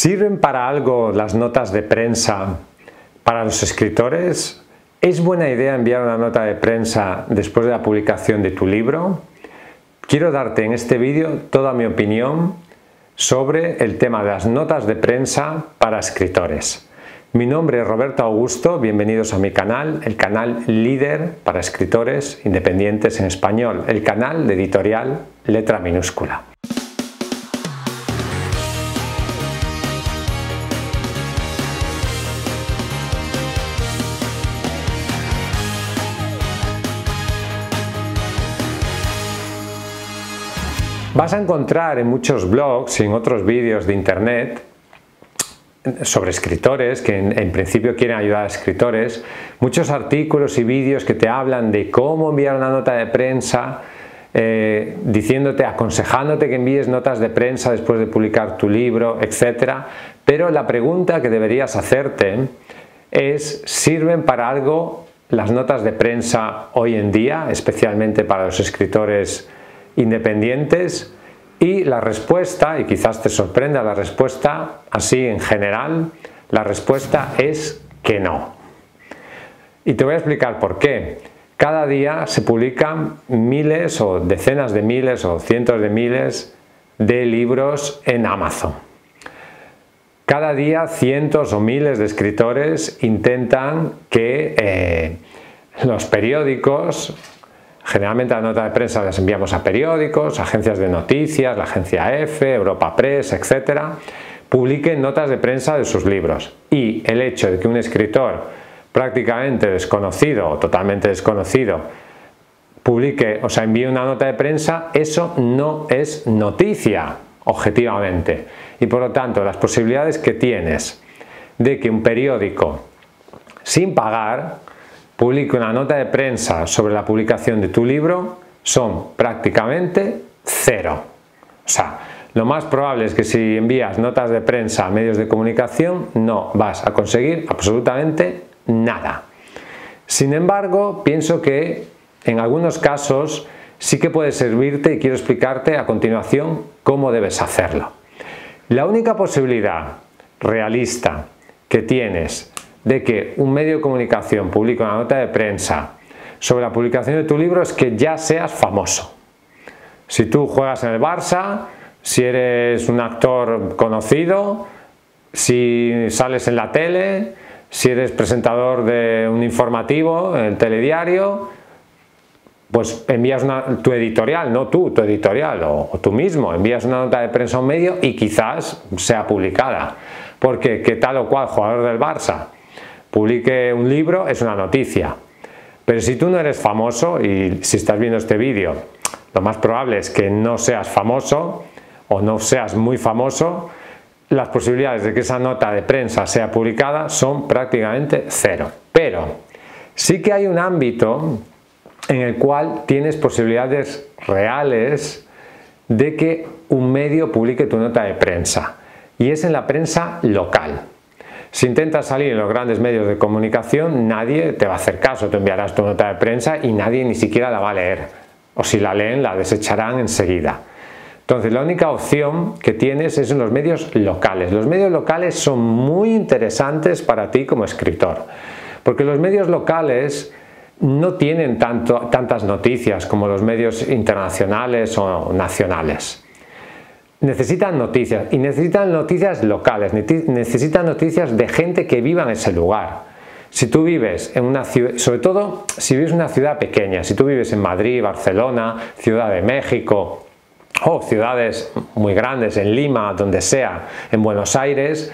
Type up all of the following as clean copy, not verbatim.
¿Sirven para algo las notas de prensa para los escritores? ¿Es buena idea enviar una nota de prensa después de la publicación de tu libro? Quiero darte en este vídeo toda mi opinión sobre el tema de las notas de prensa para escritores. Mi nombre es Roberto Augusto, bienvenidos a mi canal, el canal líder para escritores independientes en español, el canal de Editorial Letra Minúscula. Vas a encontrar en muchos blogs y en otros vídeos de internet sobre escritores, que en principio quieren ayudar a escritores, muchos artículos y vídeos que te hablan de cómo enviar una nota de prensa, diciéndote, aconsejándote que envíes notas de prensa después de publicar tu libro, etcétera. Pero la pregunta que deberías hacerte es, ¿sirven para algo las notas de prensa hoy en día, especialmente para los escritores independientes? Y la respuesta, y quizás te sorprenda la respuesta, así en general, la respuesta es que no. Y te voy a explicar por qué. Cada día se publican miles o decenas de miles o cientos de miles de libros en Amazon. Cada día cientos o miles de escritores intentan que los periódicos, generalmente la nota de prensa las enviamos a periódicos, agencias de noticias, la agencia EFE, Europa Press, etcétera, publiquen notas de prensa de sus libros. Y el hecho de que un escritor prácticamente desconocido o totalmente desconocido publique, o sea, envíe una nota de prensa, eso no es noticia, objetivamente. Y por lo tanto, las posibilidades que tienes de que un periódico, sin pagar, publique una nota de prensa sobre la publicación de tu libro son prácticamente cero. O sea, lo más probable es que si envías notas de prensa a medios de comunicación no vas a conseguir absolutamente nada. Sin embargo, pienso que en algunos casos sí que puede servirte y quiero explicarte a continuación cómo debes hacerlo. La única posibilidad realista que tienes de que un medio de comunicación publique una nota de prensa sobre la publicación de tu libro es que ya seas famoso. Si tú juegas en el Barça, si eres un actor conocido, si sales en la tele, si eres presentador de un informativo, en el telediario, pues envías tu editorial, no tú, tu editorial o tú mismo, envías una nota de prensa a un medio y quizás sea publicada. Porque que tal o cual jugador del Barça publique un libro es una noticia, pero si tú no eres famoso, y si estás viendo este vídeo lo más probable es que no seas famoso o no seas muy famoso, las posibilidades de que esa nota de prensa sea publicada son prácticamente cero. Pero sí que hay un ámbito en el cual tienes posibilidades reales de que un medio publique tu nota de prensa, y es en la prensa local. Si intentas salir en los grandes medios de comunicación, nadie te va a hacer caso, te enviarás tu nota de prensa y nadie ni siquiera la va a leer. O si la leen, la desecharán enseguida. Entonces, la única opción que tienes es en los medios locales. Los medios locales son muy interesantes para ti como escritor, porque los medios locales no tienen tantas noticias como los medios internacionales o nacionales. Necesitan noticias, y necesitan noticias locales, necesitan noticias de gente que viva en ese lugar. Si tú vives en una ciudad, sobre todo si vives en una ciudad pequeña, si tú vives en Madrid, Barcelona, Ciudad de México o ciudades muy grandes, en Lima, donde sea, en Buenos Aires,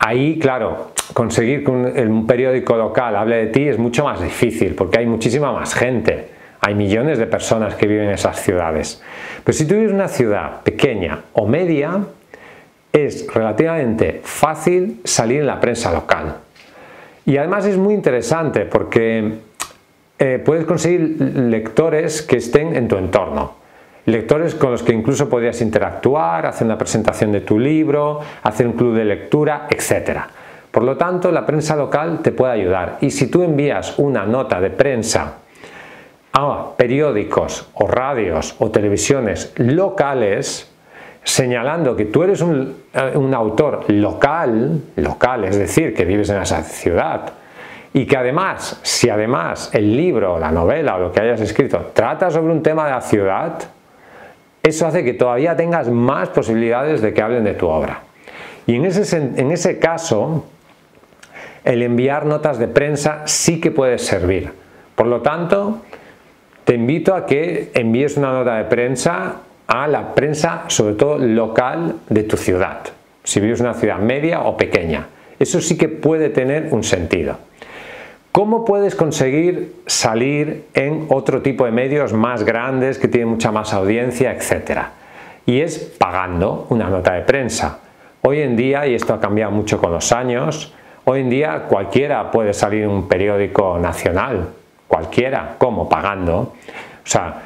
ahí, claro, conseguir que un periódico local hable de ti es mucho más difícil porque hay muchísima más gente. Hay millones de personas que viven en esas ciudades. Pero si tú vives en una ciudad pequeña o media, es relativamente fácil salir en la prensa local. Y además es muy interesante porque puedes conseguir lectores que estén en tu entorno. Lectores con los que incluso podrías interactuar, hacer una presentación de tu libro, hacer un club de lectura, etc. Por lo tanto, la prensa local te puede ayudar. Y si tú envías una nota de prensa a periódicos o radios o televisiones locales, señalando que tú eres un autor local, es decir, que vives en esa ciudad, y que además, si además el libro, la novela o lo que hayas escrito trata sobre un tema de la ciudad, eso hace que todavía tengas más posibilidades de que hablen de tu obra. Y en ese caso, el enviar notas de prensa sí que puede servir. Por lo tanto, te invito a que envíes una nota de prensa a la prensa, sobre todo local, de tu ciudad, si vives en una ciudad media o pequeña. Eso sí que puede tener un sentido. ¿Cómo puedes conseguir salir en otro tipo de medios más grandes, que tienen mucha más audiencia, etcétera? Y es pagando una nota de prensa. Hoy en día, y esto ha cambiado mucho con los años, hoy en día cualquiera puede salir en un periódico nacional, cualquiera, ¿cómo? Pagando. O sea,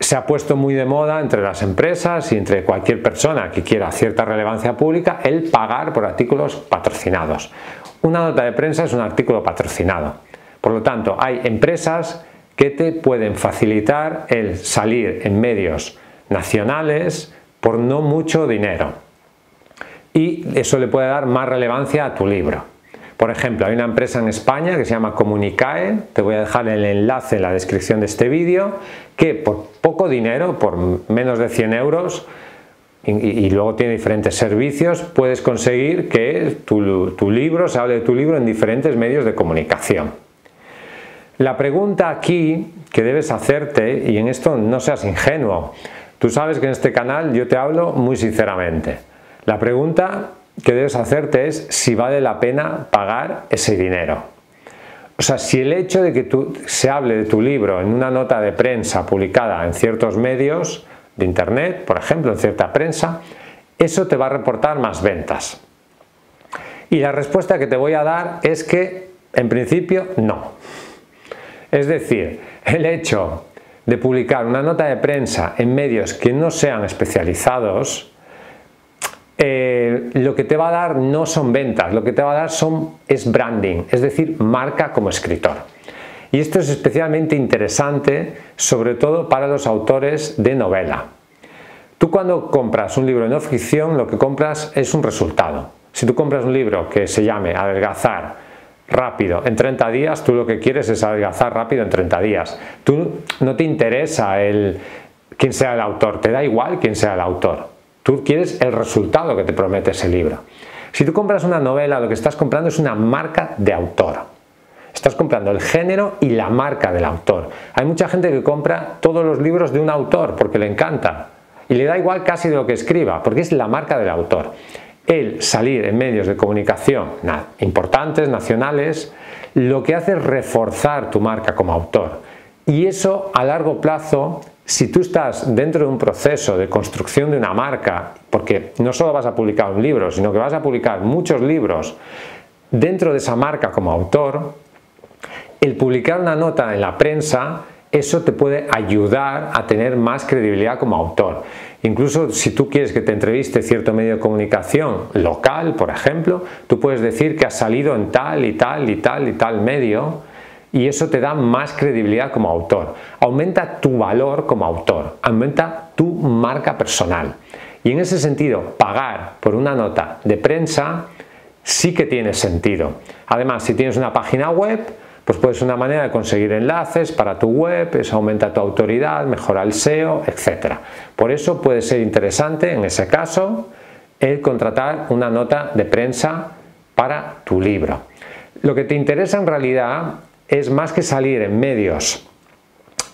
se ha puesto muy de moda entre las empresas y entre cualquier persona que quiera cierta relevancia pública el pagar por artículos patrocinados. Una nota de prensa es un artículo patrocinado. Por lo tanto, hay empresas que te pueden facilitar el salir en medios nacionales por no mucho dinero. Y eso le puede dar más relevancia a tu libro. Por ejemplo, hay una empresa en España que se llama Comunicae, te voy a dejar el enlace en la descripción de este vídeo, que por poco dinero, por menos de 100 euros, y luego tiene diferentes servicios, puedes conseguir que se hable de tu libro en diferentes medios de comunicación. La pregunta aquí que debes hacerte, y en esto no seas ingenuo, tú sabes que en este canal yo te hablo muy sinceramente, la pregunta que debes hacerte es si vale la pena pagar ese dinero. O sea, si el hecho de que se hable de tu libro en una nota de prensa publicada en ciertos medios de internet, por ejemplo, en cierta prensa, eso te va a reportar más ventas. Y la respuesta que te voy a dar es que, en principio, no. Es decir, el hecho de publicar una nota de prensa en medios que no sean especializados, lo que te va a dar no son ventas, lo que te va a dar es branding, es decir, marca como escritor. Y esto es especialmente interesante, sobre todo para los autores de novela. Tú cuando compras un libro de no ficción, lo que compras es un resultado. Si tú compras un libro que se llame Adelgazar rápido en 30 días, tú lo que quieres es adelgazar rápido en 30 días. Tú no te interesa quién sea el autor, te da igual quién sea el autor. Tú quieres el resultado que te promete ese libro. Si tú compras una novela, lo que estás comprando es una marca de autor. Estás comprando el género y la marca del autor. Hay mucha gente que compra todos los libros de un autor porque le encanta. Y le da igual casi de lo que escriba, porque es la marca del autor. El salir en medios de comunicación importantes, nacionales, lo que hace es reforzar tu marca como autor. Y eso a largo plazo, si tú estás dentro de un proceso de construcción de una marca, porque no solo vas a publicar un libro, sino que vas a publicar muchos libros dentro de esa marca como autor, el publicar una nota en la prensa, eso te puede ayudar a tener más credibilidad como autor. Incluso si tú quieres que te entreviste cierto medio de comunicación local, por ejemplo, tú puedes decir que has salido en tal y tal y tal y tal medio, y eso te da más credibilidad como autor, aumenta tu valor como autor, aumenta tu marca personal. Y en ese sentido, pagar por una nota de prensa sí que tiene sentido. Además, si tienes una página web, pues puedes una manera de conseguir enlaces para tu web, eso aumenta tu autoridad, mejora el SEO, etc. Por eso puede ser interesante, en ese caso, el contratar una nota de prensa para tu libro. Lo que te interesa en realidad es más que salir en medios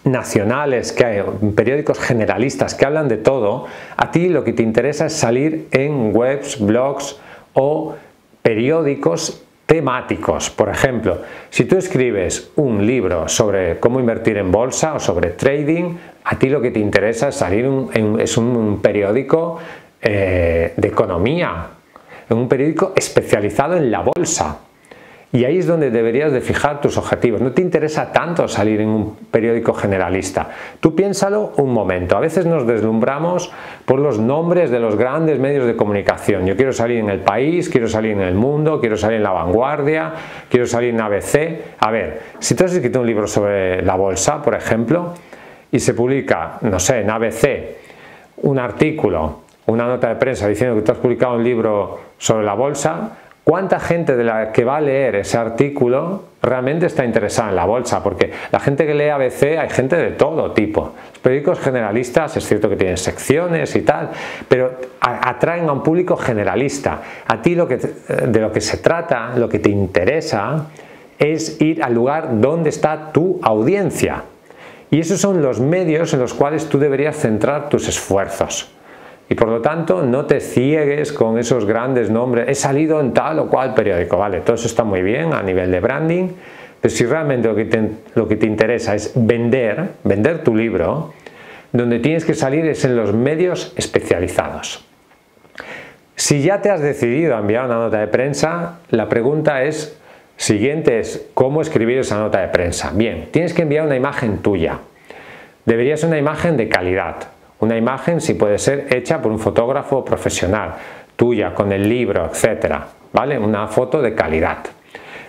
nacionales, en periódicos generalistas que hablan de todo, a ti lo que te interesa es salir en webs, blogs o periódicos temáticos. Por ejemplo, si tú escribes un libro sobre cómo invertir en bolsa o sobre trading, a ti lo que te interesa es salir en un periódico de economía, en un periódico especializado en la bolsa. Y ahí es donde deberías de fijar tus objetivos. No te interesa tanto salir en un periódico generalista. Tú piénsalo un momento. A veces nos deslumbramos por los nombres de los grandes medios de comunicación. Yo quiero salir en El País, quiero salir en El Mundo, quiero salir en La Vanguardia, quiero salir en ABC. A ver, si tú has escrito un libro sobre la bolsa, por ejemplo, y se publica, no sé, en ABC, un artículo una nota de prensa diciendo que tú has publicado un libro sobre la bolsa, ¿cuánta gente de la que va a leer ese artículo realmente está interesada en la bolsa? Porque la gente que lee ABC, hay gente de todo tipo. Los periódicos generalistas, es cierto que tienen secciones y tal, pero atraen a un público generalista. A ti de lo que se trata, lo que te interesa, es ir al lugar donde está tu audiencia. Y esos son los medios en los cuales tú deberías centrar tus esfuerzos. Y por lo tanto no te ciegues con esos grandes nombres, he salido en tal o cual periódico, vale, todo eso está muy bien a nivel de branding, pero si realmente lo que te interesa es vender tu libro, donde tienes que salir es en los medios especializados. Si ya te has decidido a enviar una nota de prensa, la pregunta siguiente es ¿cómo escribir esa nota de prensa? Bien, tienes que enviar una imagen tuya, debería ser una imagen de calidad. Una imagen, si puede ser, hecha por un fotógrafo profesional, tuya, con el libro, etcétera, ¿vale? Una foto de calidad.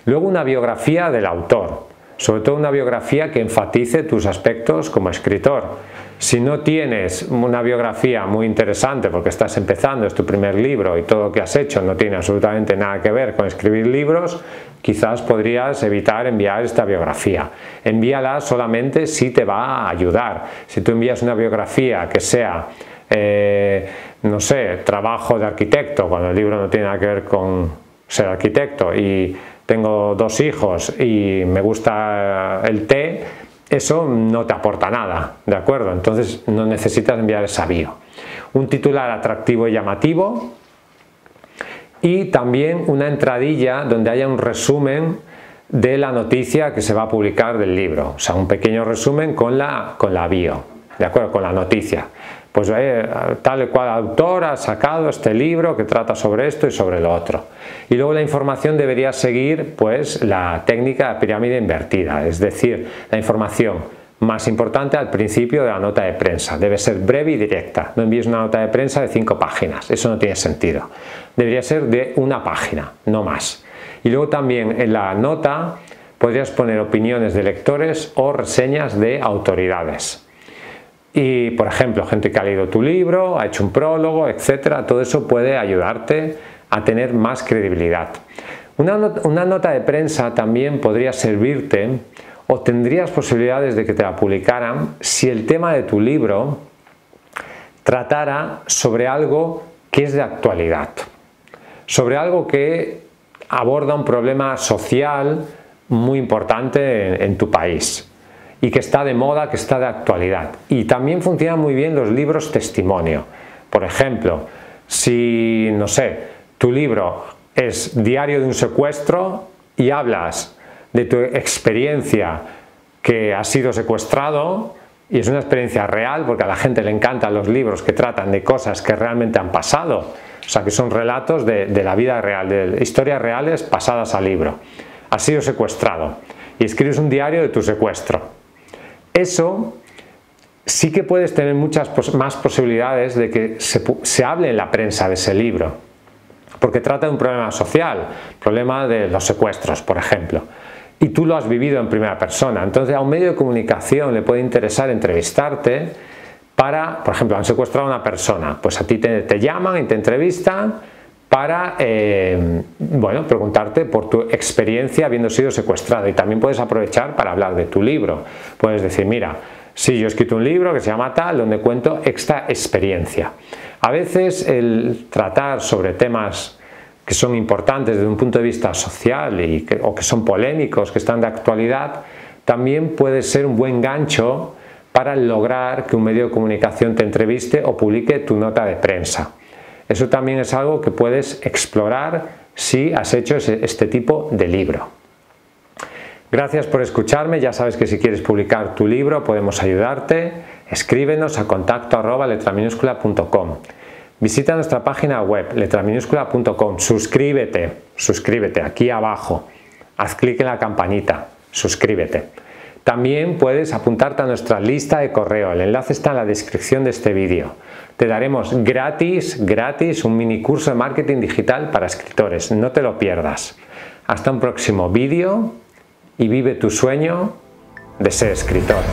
Luego una biografía del autor, sobre todo una biografía que enfatice tus aspectos como escritor. Si no tienes una biografía muy interesante porque estás empezando, es tu primer libro y todo lo que has hecho no tiene absolutamente nada que ver con escribir libros, quizás podrías evitar enviar esta biografía. Envíala solamente si te va a ayudar. Si tú envías una biografía que sea, no sé, trabajo de arquitecto, cuando el libro no tiene nada que ver con ser arquitecto y tengo dos hijos y me gusta el té, eso no te aporta nada, ¿de acuerdo? Entonces no necesitas enviar esa bio. Un titular atractivo y llamativo y también una entradilla donde haya un resumen de la noticia que se va a publicar del libro. O sea, un pequeño resumen con la bio, ¿de acuerdo? Con la noticia. Pues tal y cual autor ha sacado este libro que trata sobre esto y sobre lo otro. Y luego la información debería seguir pues la técnica de pirámide invertida, es decir, la información más importante al principio de la nota de prensa. Debe ser breve y directa, no envíes una nota de prensa de 5 páginas, eso no tiene sentido. Debería ser de 1 página, no más. Y luego también en la nota podrías poner opiniones de lectores o reseñas de autoridades. Y, por ejemplo, gente que ha leído tu libro, ha hecho un prólogo, etcétera, todo eso puede ayudarte a tener más credibilidad. Una nota de prensa también podría servirte o tendrías posibilidades de que te la publicaran si el tema de tu libro tratara sobre algo que es de actualidad, sobre algo que aborda un problema social muy importante en tu país. Y que está de moda, que está de actualidad. Y también funcionan muy bien los libros testimonio. Por ejemplo, si, no sé, tu libro es diario de un secuestro y hablas de tu experiencia que has sido secuestrado, y es una experiencia real porque a la gente le encantan los libros que tratan de cosas que realmente han pasado, o sea que son relatos de la vida real, de historias reales pasadas al libro. Has sido secuestrado y escribes un diario de tu secuestro. Eso sí que puedes tener muchas más posibilidades de que se hable en la prensa de ese libro, porque trata de un problema social, problema de los secuestros, por ejemplo, y tú lo has vivido en primera persona. Entonces a un medio de comunicación le puede interesar entrevistarte para, por ejemplo, han secuestrado a una persona, pues a ti te llaman y te entrevistan para bueno, preguntarte por tu experiencia habiendo sido secuestrado, y también puedes aprovechar para hablar de tu libro. Puedes decir, mira, sí, yo he escrito un libro que se llama tal, donde cuento esta experiencia. A veces el tratar sobre temas que son importantes desde un punto de vista social o que son polémicos, que están de actualidad, también puede ser un buen gancho para lograr que un medio de comunicación te entreviste o publique tu nota de prensa. Eso también es algo que puedes explorar si has hecho este tipo de libro. Gracias por escucharme, ya sabes que si quieres publicar tu libro podemos ayudarte. Escríbenos a contacto@letraminuscula.com. Visita nuestra página web letraminuscula.com, suscríbete aquí abajo, haz clic en la campanita, suscríbete. También puedes apuntarte a nuestra lista de correo, el enlace está en la descripción de este vídeo. Te daremos gratis, un mini curso de marketing digital para escritores, no te lo pierdas. Hasta un próximo vídeo y vive tu sueño de ser escritor.